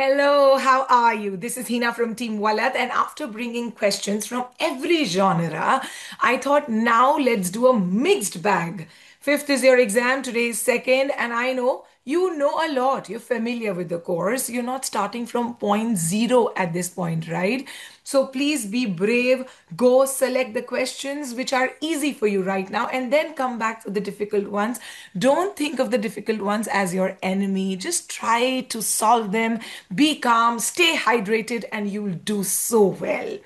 Hello, how are you? This is Heena from Team Vallath, and after bringing questions from every genre, I thought now let's do a mixed bag. Fifth is your exam, today is second, and I know you know a lot. You're familiar with the course. You're not starting from point zero at this point, right? So please be brave. Go select the questions which are easy for you right now and then come back to the difficult ones. Don't think of the difficult ones as your enemy. Just try to solve them. Be calm, stay hydrated, and you'll do so well.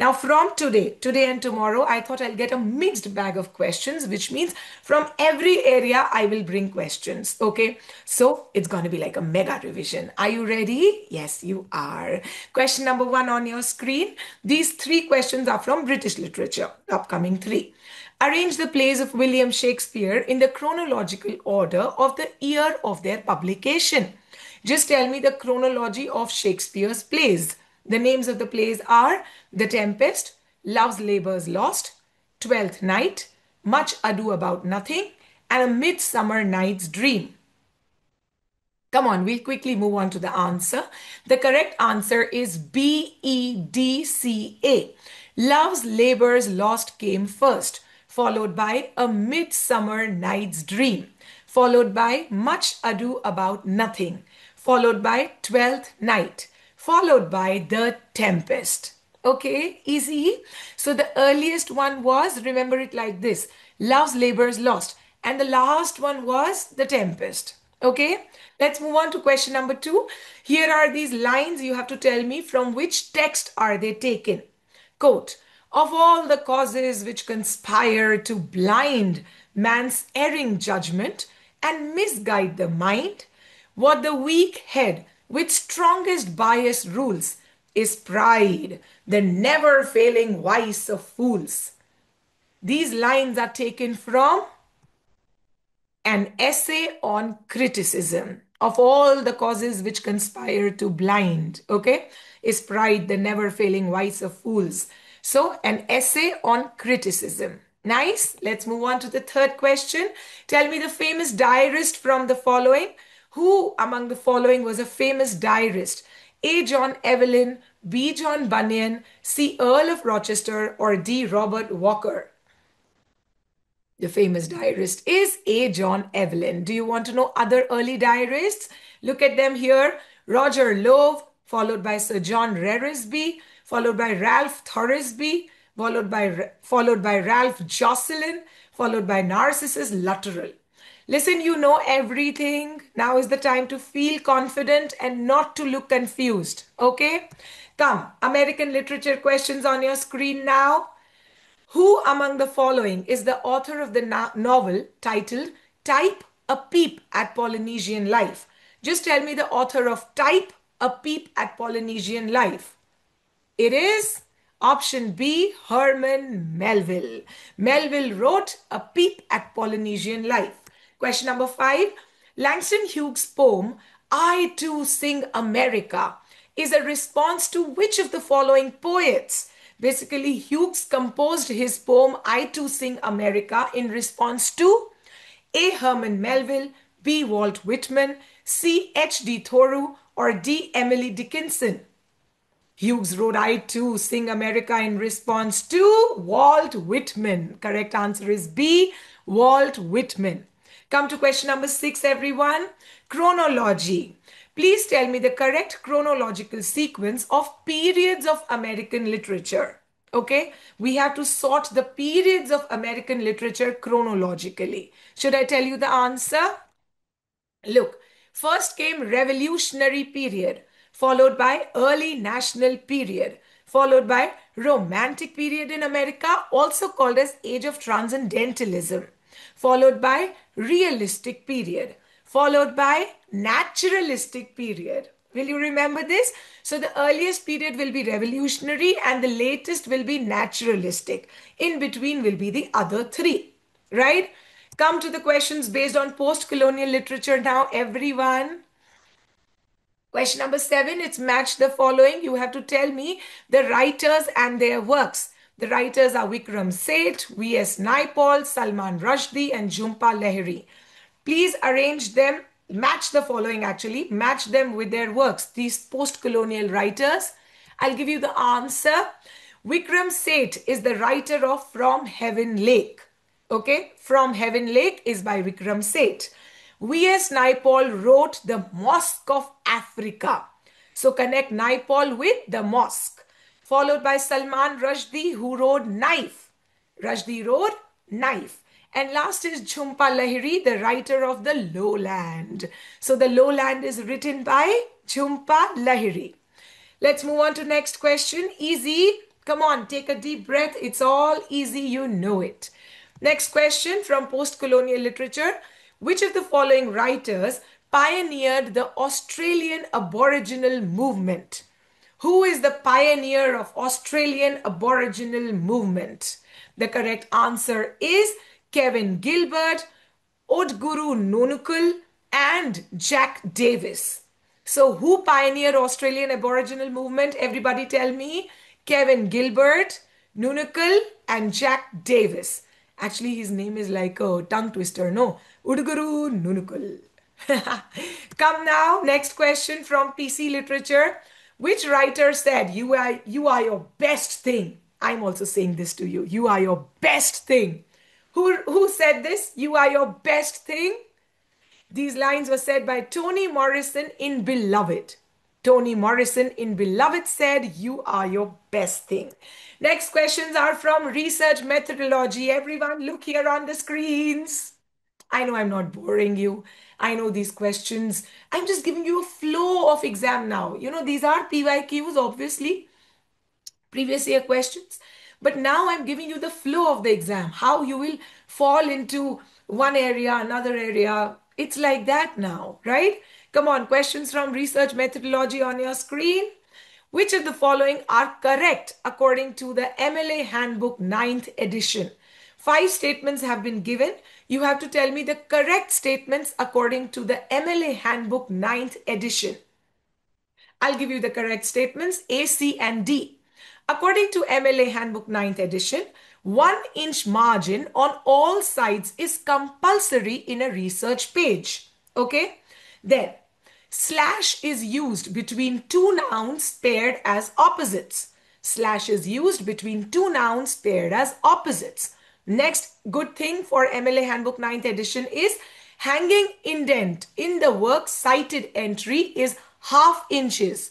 Now, from today and tomorrow, I thought I'll get a mixed bag of questions, which means from every area, I will bring questions, okay? So it's going to be like a mega revision. Are you ready? Yes, you are. Question number one on your screen. These three questions are from British literature, upcoming three. Arrange the plays of William Shakespeare in the chronological order of the year of their publication. Just tell me the chronology of Shakespeare's plays. The names of the plays are The Tempest, Love's Labour's Lost, Twelfth Night, Much Ado About Nothing, and A Midsummer Night's Dream. Come on, we'll quickly move on to the answer. The correct answer is B-E-D-C-A. Love's Labour's Lost came first, followed by A Midsummer Night's Dream, followed by Much Ado About Nothing, followed by Twelfth Night, followed by The Tempest. Okay, easy. So the earliest one was, remember it like this, Love's Labour's Lost. And the last one was The Tempest. Okay, let's move on to question number two. Here are these lines. You have to tell me from which text are they taken. Quote, of all the causes which conspire to blind man's erring judgment and misguide the mind, what the weak head with strongest bias rules is pride, the never-failing vice of fools. These lines are taken from an essay on criticism. Of all the causes which conspire to blind, okay, is pride, the never-failing vice of fools. So, an essay on criticism. Nice. Let's move on to the third question. Tell me the famous diarist from the following. Who among the following was a famous diarist? A. John Evelyn, B. John Bunyan, C. Earl of Rochester, or D. Robert Walker? The famous diarist is A. John Evelyn. Do you want to know other early diarists? Look at them here. Roger Love, followed by Sir John Reresby, followed by Ralph Thoresby, followed by Ralph Jocelyn, followed by Narcissus Lutterell. Listen, you know everything. Now is the time to feel confident and not to look confused. Okay? Come, American literature questions on your screen now. Who among the following is the author of the novel titled Typee: A Peep at Polynesian Life? Just tell me the author of Typee: A Peep at Polynesian Life. It is option B, Herman Melville. Melville wrote A Peep at Polynesian Life. Question number five, Langston Hughes' poem, I Too Sing America, is a response to which of the following poets? Basically, Hughes composed his poem, I Too Sing America, in response to A. Herman Melville, B. Walt Whitman, C. H.D. Thoreau, or D. Emily Dickinson. Hughes wrote I Too Sing America in response to Walt Whitman. Correct answer is B. Walt Whitman. Come to question number six, everyone. Chronology. Please tell me the correct chronological sequence of periods of American literature. Okay? We have to sort the periods of American literature chronologically. Should I tell you the answer? Look, first came Revolutionary period, followed by Early National period, followed by Romantic period in America, also called as Age of Transcendentalism, followed by Realistic period, followed by Naturalistic period. Will you remember this? So the earliest period will be Revolutionary and the latest will be Naturalistic. In between will be the other three, right? Come to the questions based on post-colonial literature now, everyone. Question number seven, it's match the following. You have to tell me the writers and their works. The writers are Vikram Seth, V.S. Naipaul, Salman Rushdie, and Jhumpa Lahiri. Please arrange them match the following, actually, match them with their works, these post-colonial writers. I'll give you the answer. Vikram Seth is the writer of From Heaven Lake. Okay, From Heaven Lake is by Vikram Seth. V.S. Naipaul wrote The Mosque of Africa. So connect Naipaul with The Mosque. Followed by Salman Rushdie, who wrote Knife. Rushdie wrote Knife. And last is Jhumpa Lahiri, the writer of The Lowland. So The Lowland is written by Jhumpa Lahiri. Let's move on to next question. Easy. Come on, take a deep breath. It's all easy. You know it. Next question from post-colonial literature. Which of the following writers pioneered the Australian Aboriginal movement? Who is the pioneer of Australian Aboriginal movement? The correct answer is Kevin Gilbert, Udguru Nunukul, and Jack Davis. So who pioneered Australian Aboriginal movement? Everybody tell me. Kevin Gilbert, Nunukul, and Jack Davis. Actually, his name is like a tongue twister, no? Udguru Nunukul. Come now, next question from PC literature. Which writer said, you are your best thing? I'm also saying this to you. You are your best thing. Who said this? You are your best thing. These lines were said by Toni Morrison in Beloved. Toni Morrison in Beloved said, you are your best thing. Next questions are from research methodology. Everyone look here on the screens. I know I'm not boring you. I know these questions. I'm just giving you a flow of exam now. You know, these are PYQs, obviously. Previous year questions. But now I'm giving you the flow of the exam, how you will fall into one area, another area. It's like that now, right? Come on, questions from research methodology on your screen. Which of the following are correct according to the MLA Handbook 9th edition? 5 statements have been given. You have to tell me the correct statements according to the MLA Handbook 9th edition. I'll give you the correct statements, A, C, and D. According to MLA Handbook 9th edition, 1-inch margin on all sides is compulsory in a research page. Okay? Then, slash is used between two nouns paired as opposites. Slash is used between two nouns paired as opposites. Next good thing for MLA Handbook 9th edition is hanging indent in the work cited entry is ½ inches.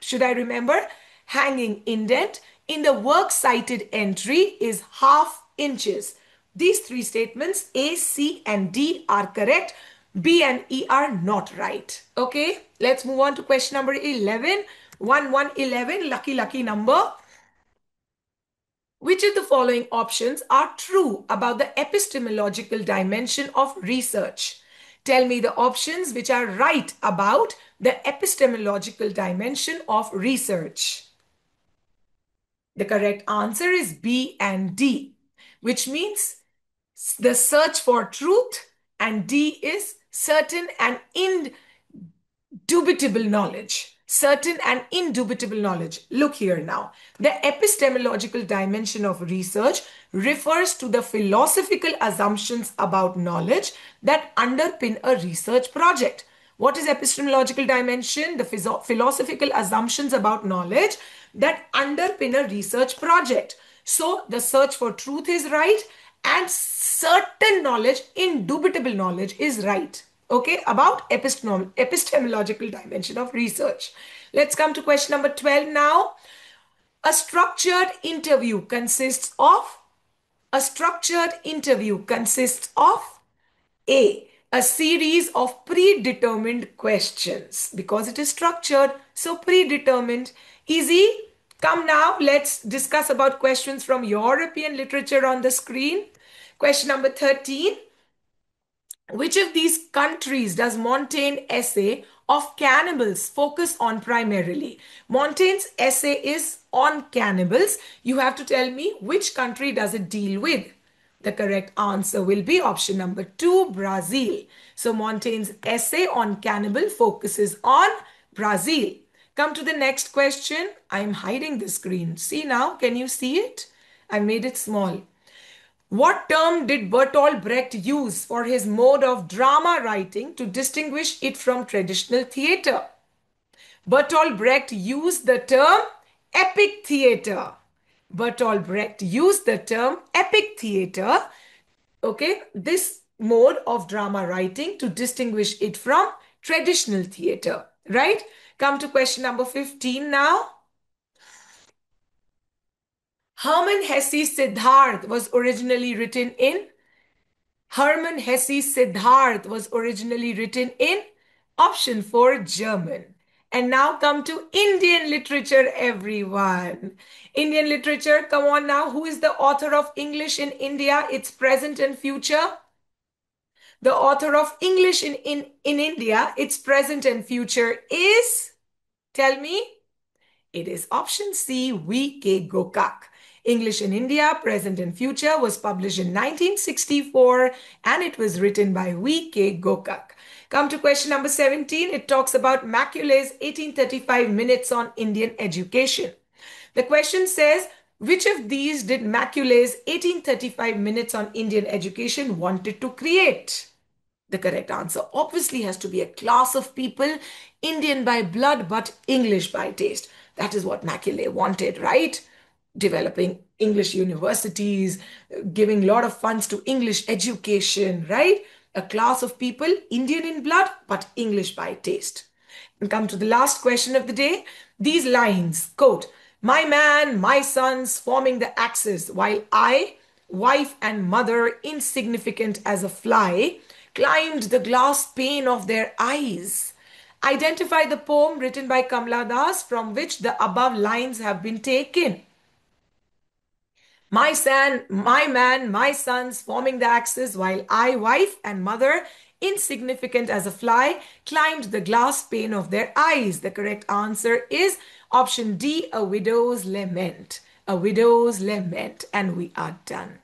Should I remember? Hanging indent in the work cited entry is ½ inches. These 3 statements, A, C, and D are correct. B and E are not right. Okay, let's move on to question number 11. 1111, lucky number. Which of the following options are true about the epistemological dimension of research? Tell me the options which are right about the epistemological dimension of research. The correct answer is B and D, which means the search for truth, and D is certain and indubitable knowledge. Certain and indubitable knowledge. Look here now. The epistemological dimension of research refers to the philosophical assumptions about knowledge that underpin a research project. What is epistemological dimension? The philosophical assumptions about knowledge that underpin a research project. So the search for truth is right and certain knowledge, indubitable knowledge is right. Okay, about epistemological dimension of research. Let's come to question number 12 now. A structured interview consists of A, a series of predetermined questions. Because it is structured, so predetermined. Easy? Come now, let's discuss about questions from European literature on the screen. Question number 13. Which of these countries does Montaigne's essay of cannibals focus on primarily? Montaigne's essay is on cannibals. You have to tell me which country does it deal with. The correct answer will be option number 2, Brazil. So Montaigne's essay on cannibal focuses on Brazil. Come to the next question. I'm hiding the screen. See now, can you see it? I made it small. What term did Bertolt Brecht use for his mode of drama writing to distinguish it from traditional theatre? Bertolt Brecht used the term epic theatre. Bertolt Brecht used the term epic theatre, okay, this mode of drama writing to distinguish it from traditional theatre, right? Come to question number 15 now. Hermann Hesse Siddharth was originally written in? Hermann Hesse Siddharth was originally written in option 4, German. And now come to Indian literature, everyone. Indian literature, come on now. Who is the author of English in India, its present and future? The author of English in India, its present and future is? Tell me. It is option C, V.K. Gokak. English in India, Present and Future was published in 1964 and it was written by V.K. Gokak. Come to question number 17. It talks about Macaulay's 1835 Minutes on Indian Education. The question says, which of these did Macaulay's 1835 Minutes on Indian Education wanted to create? The correct answer obviously has to be a class of people, Indian by blood but English by taste. That is what Macaulay wanted, right? Developing English universities, giving a lot of funds to English education, right? A class of people, Indian in blood, but English by taste. And come to the last question of the day. These lines, quote, my man, my sons forming the axis, while I, wife and mother, insignificant as a fly, climbed the glass pane of their eyes. Identify the poem written by Kamla Das from which the above lines have been taken. My man, my sons forming the axis while I, wife and mother, insignificant as a fly, climbed the glass pane of their eyes. The correct answer is option D, A Widow's Lament. A Widow's Lament. And we are done.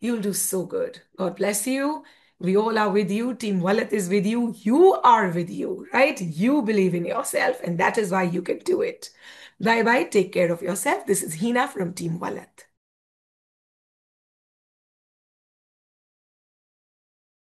You'll do so good. God bless you. We all are with you. Team Vallath is with you. You are with you, right? You believe in yourself and that is why you can do it. Bye-bye. Take care of yourself. This is Heena from Team Vallath.